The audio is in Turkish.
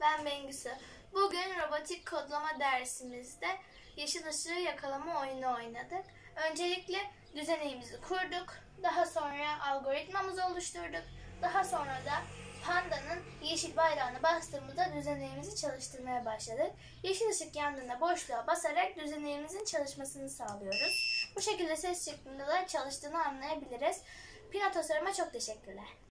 Ben Bengü'sü. Bugün robotik kodlama dersimizde yeşil ışığı yakalama oyunu oynadık. Öncelikle düzeneğimizi kurduk. Daha sonra algoritmamızı oluşturduk. Daha sonra da pandanın yeşil bayrağını bastığımızda düzeneğimizi çalıştırmaya başladık. Yeşil ışık yandığında boşluğa basarak düzeneğimizin çalışmasını sağlıyoruz. Bu şekilde ses şeklinde de çalıştığını anlayabiliriz. Pinoo tasarıma çok teşekkürler.